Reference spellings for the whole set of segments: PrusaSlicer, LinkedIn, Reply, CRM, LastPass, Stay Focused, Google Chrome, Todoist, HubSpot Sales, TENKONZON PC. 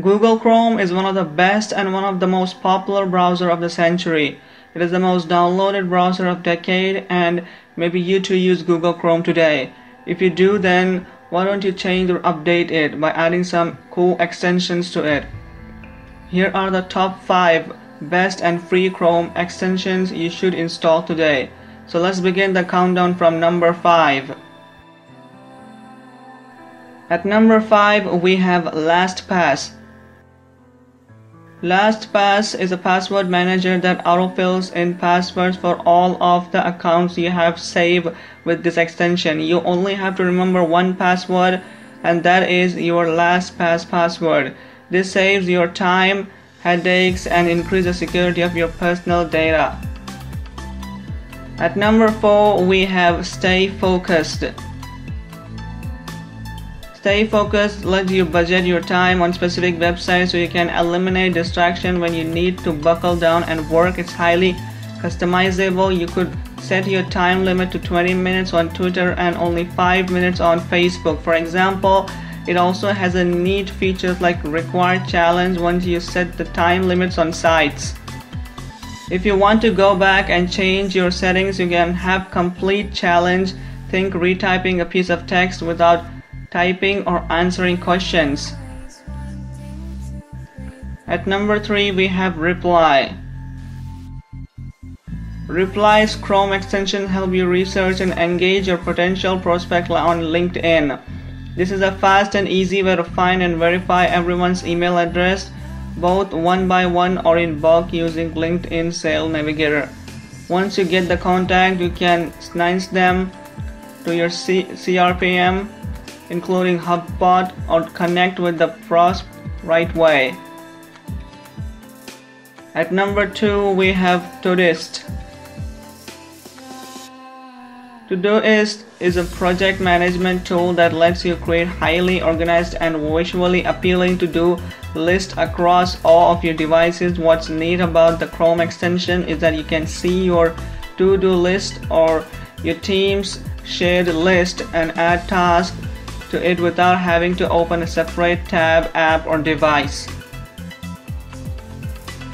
Google Chrome is one of the best and one of the most popular browser of the century. It is the most downloaded browser of decade, and maybe you too use Google Chrome today. If you do, then why don't you change or update it by adding some cool extensions to it. Here are the top 5 best and free Chrome extensions you should install today. So let's begin the countdown from number 5. At number 5 we have LastPass. LastPass is a password manager that autofills in passwords for all of the accounts you have saved with this extension. You only have to remember one password, and that is your LastPass password. This saves your time, headaches, and increases the security of your personal data. At number 4 we have Stay Focused. Stay Focused lets you budget your time on specific websites so you can eliminate distraction when you need to buckle down and work. It's highly customizable. You could set your time limit to 20 minutes on Twitter and only 5 minutes on Facebook, for example. It also has a neat features like required challenge once you set the time limits on sites. If you want to go back and change your settings, you can have complete challenge. Think retyping a piece of text without typing or answering questions. At number 3 we have Reply. Reply's Chrome extension helps you research and engage your potential prospect on LinkedIn. This is a fast and easy way to find and verify everyone's email address, both one by one or in bulk, using LinkedIn Sales Navigator. Once you get the contact, you can slice them to your CRM, including HubSpot, or connect with the prospect right way. At number 2 we have Todoist. Todoist is a project management tool that lets you create highly organized and visually appealing to-do lists across all of your devices. What's neat about the Chrome extension is that you can see your to-do list or your team's shared list and add tasks to it without having to open a separate tab, app, or device.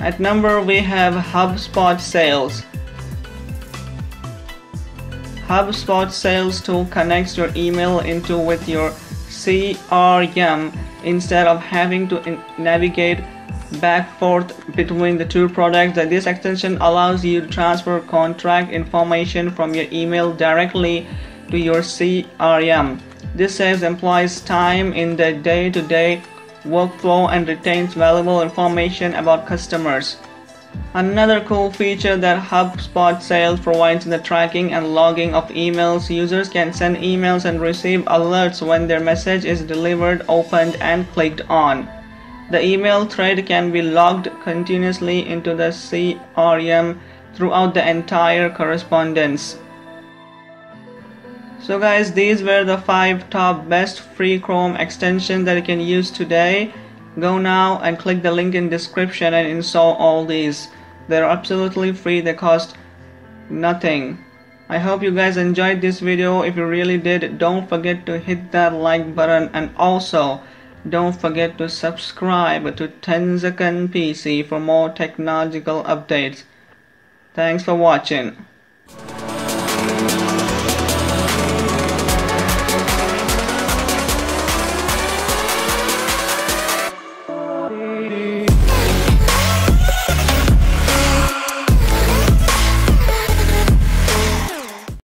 At number we have HubSpot Sales. HubSpot Sales tool connects your email with your CRM instead of having to navigate back and forth between the two products. This extension allows you to transfer contract information from your email directly to your CRM. This saves employees time in their day-to-day workflow and retains valuable information about customers. Another cool feature that HubSpot Sales provides is the tracking and logging of emails. Users can send emails and receive alerts when their message is delivered, opened, and clicked on. The email thread can be logged continuously into the CRM throughout the entire correspondence. So guys, these were the 5 top best free Chrome extensions that you can use today. Go now and click the link in description and install all these. They're absolutely free, they cost nothing. I hope you guys enjoyed this video. If you really did, don't forget to hit that like button, and also don't forget to subscribe to TENKONZON PC for more technological updates. Thanks for watching.